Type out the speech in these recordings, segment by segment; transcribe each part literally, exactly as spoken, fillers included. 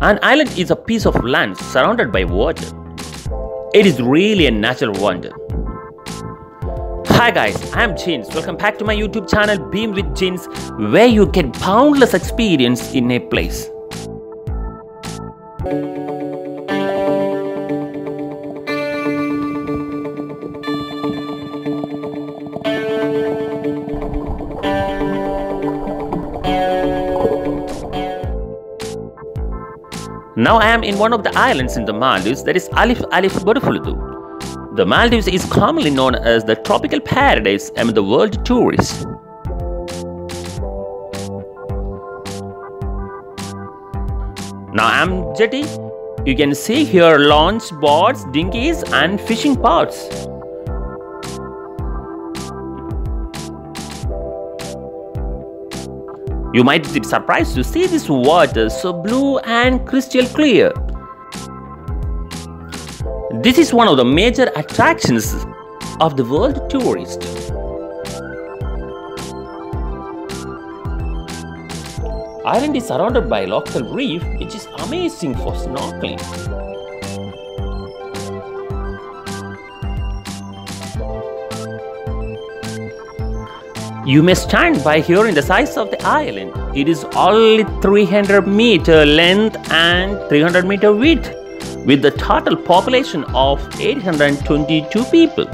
An island is a piece of land surrounded by water. It is really a natural wonder. Hi guys, I am Jins. Welcome back to my YouTube channel Beam with Jins, where you get boundless experience in a place. Now I am in one of the islands in the Maldives, that is Alif Alif Bodufolhudhoo. The Maldives is commonly known as the tropical paradise among the world tourists. Now I am jetty. You can see here launch boards, dinghies and fishing pots. You might be surprised to see this water so blue and crystal clear. This is one of the major attractions of the world tourist. Island is surrounded by a local reef, which is amazing for snorkeling. You may stand by here in the size of the island. It is only three hundred meter length and three hundred meter width, with a total population of eight hundred twenty-two people.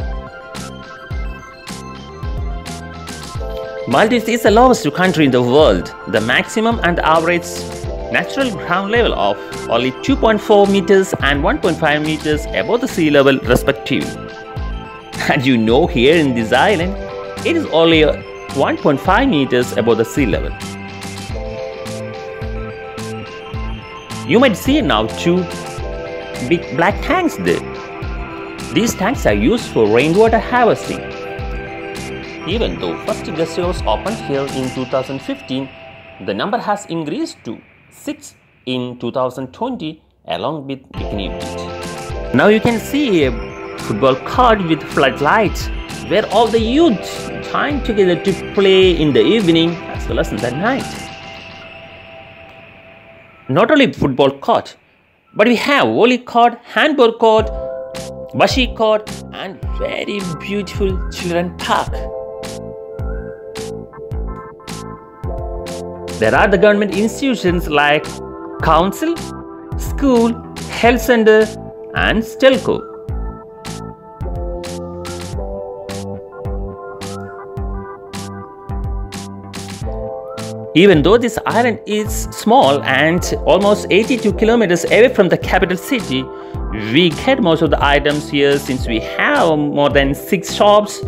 Maldives is the lowest country in the world. The maximum and average natural ground level of only two point four meters and one point five meters above the sea level respectively. And you know, here in this island, it is only a one point five meters above the sea level. You might see now two big black tanks there. These tanks are used for rainwater harvesting. Even though first guest house opened here in two thousand fifteen, the number has increased to six in two thousand twenty along with equipment. Now you can see a football court with floodlights, where all the youths time together to play in the evening as well as in the night. Not only football court, but we have volley court, handball court, bashi court and very beautiful children park. There are the government institutions like council, school, health center and Stelco. Even though this island is small and almost eighty-two kilometers away from the capital city, we get most of the items here since we have more than six shops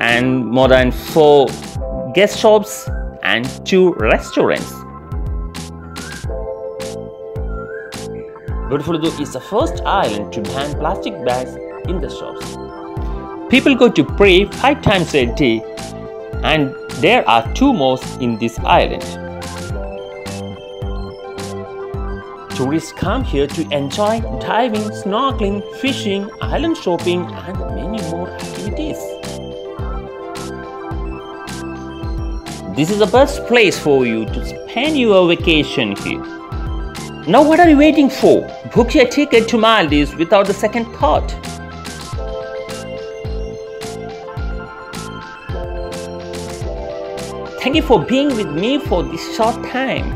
and more than four guest shops and two restaurants. Bodufolhudhoo is the first island to ban plastic bags in the shops. People go to pray five times a day, and there are two mosques in this island. Tourists come here to enjoy diving, snorkeling, fishing, island shopping and many more activities. This is the best place for you to spend your vacation here. Now what are you waiting for? Book your ticket to Maldives without a second thought. Thank you for being with me for this short time.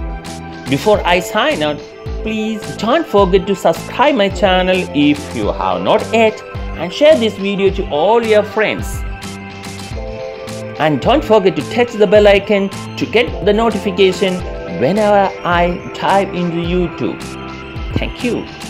Before I sign out, please don't forget to subscribe my channel if you have not yet and share this video to all your friends. And don't forget to touch the bell icon to get the notification whenever I type into YouTube. Thank you.